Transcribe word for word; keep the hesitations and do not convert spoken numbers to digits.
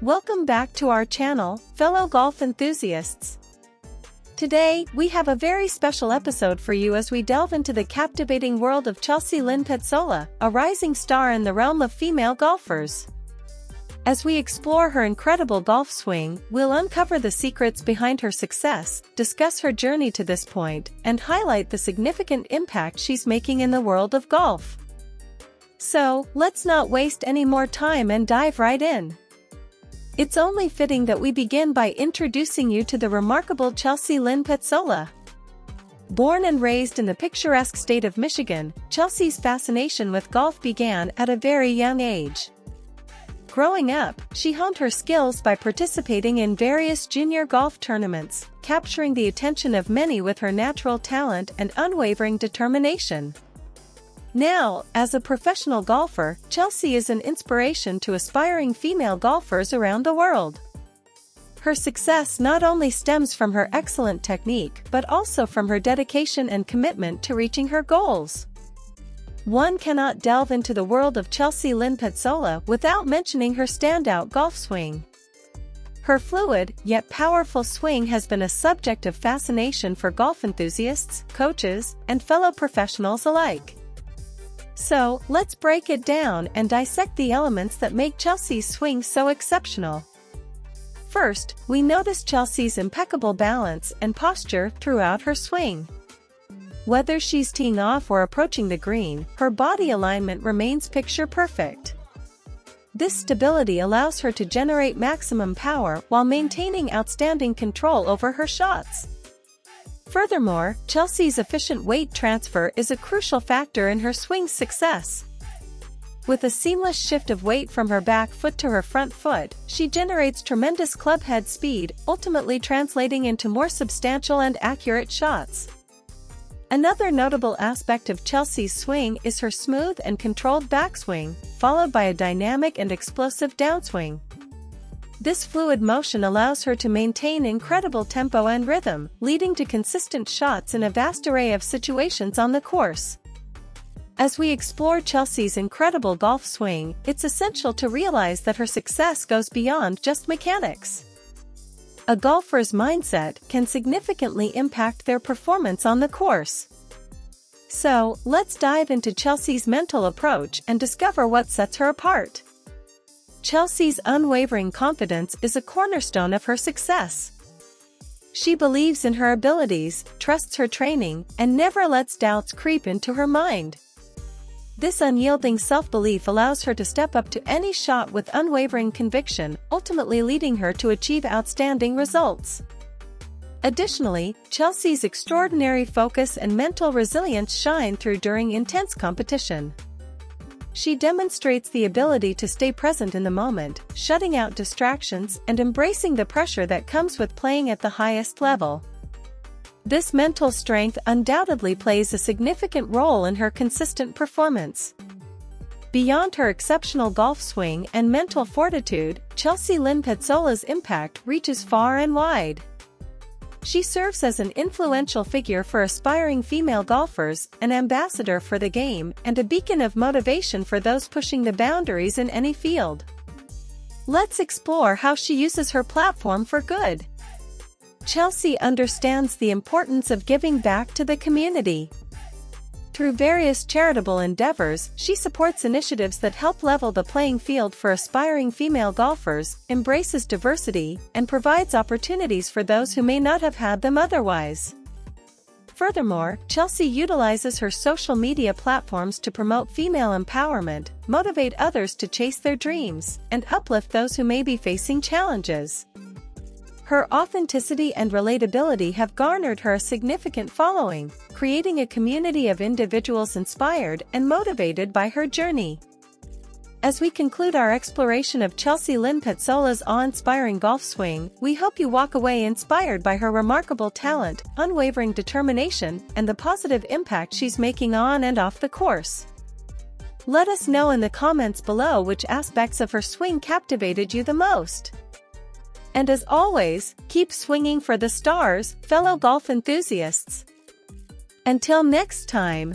Welcome back to our channel, fellow golf enthusiasts. Today, we have a very special episode for you as we delve into the captivating world of Chelsea Lynn Pezzola, a rising star in the realm of female golfers. As we explore her incredible golf swing, we'll uncover the secrets behind her success, discuss her journey to this point, and highlight the significant impact she's making in the world of golf. So, let's not waste any more time and dive right in. It's only fitting that we begin by introducing you to the remarkable Chelsea Lynn Pezzola. Born and raised in the picturesque state of Michigan, Chelsea's fascination with golf began at a very young age. Growing up, she honed her skills by participating in various junior golf tournaments, capturing the attention of many with her natural talent and unwavering determination. Now, as a professional golfer, Chelsea is an inspiration to aspiring female golfers around the world. Her success not only stems from her excellent technique but also from her dedication and commitment to reaching her goals. One cannot delve into the world of Chelsea Lynn Pezzola without mentioning her standout golf swing. Her fluid, yet powerful swing has been a subject of fascination for golf enthusiasts, coaches, and fellow professionals alike. So, let's break it down and dissect the elements that make Chelsea's swing so exceptional. First, we notice Chelsea's impeccable balance and posture throughout her swing. Whether she's teeing off or approaching the green, her body alignment remains picture perfect. This stability allows her to generate maximum power while maintaining outstanding control over her shots. Furthermore, Chelsea's efficient weight transfer is a crucial factor in her swing's success. With a seamless shift of weight from her back foot to her front foot, she generates tremendous clubhead speed, ultimately translating into more substantial and accurate shots. Another notable aspect of Chelsea's swing is her smooth and controlled backswing, followed by a dynamic and explosive downswing. This fluid motion allows her to maintain incredible tempo and rhythm, leading to consistent shots in a vast array of situations on the course. As we explore Chelsea's incredible golf swing, it's essential to realize that her success goes beyond just mechanics. A golfer's mindset can significantly impact their performance on the course. So, let's dive into Chelsea's mental approach and discover what sets her apart. Chelsea's unwavering confidence is a cornerstone of her success. She believes in her abilities, trusts her training, and never lets doubts creep into her mind. This unyielding self-belief allows her to step up to any shot with unwavering conviction, ultimately leading her to achieve outstanding results. Additionally, Chelsea's extraordinary focus and mental resilience shine through during intense competition. She demonstrates the ability to stay present in the moment, shutting out distractions and embracing the pressure that comes with playing at the highest level. This mental strength undoubtedly plays a significant role in her consistent performance. Beyond her exceptional golf swing and mental fortitude, Chelsea Lynn Pezzola's impact reaches far and wide. She serves as an influential figure for aspiring female golfers, an ambassador for the game, and a beacon of motivation for those pushing the boundaries in any field. Let's explore how she uses her platform for good. Chelsea understands the importance of giving back to the community. Through various charitable endeavors, she supports initiatives that help level the playing field for aspiring female golfers, embraces diversity, and provides opportunities for those who may not have had them otherwise. Furthermore, Chelsea utilizes her social media platforms to promote female empowerment, motivate others to chase their dreams, and uplift those who may be facing challenges. Her authenticity and relatability have garnered her a significant following, creating a community of individuals inspired and motivated by her journey. As we conclude our exploration of Chelsea Lynn Pezzola's awe-inspiring golf swing, we hope you walk away inspired by her remarkable talent, unwavering determination, and the positive impact she's making on and off the course. Let us know in the comments below which aspects of her swing captivated you the most. And as always, keep swinging for the stars, fellow golf enthusiasts. Until next time.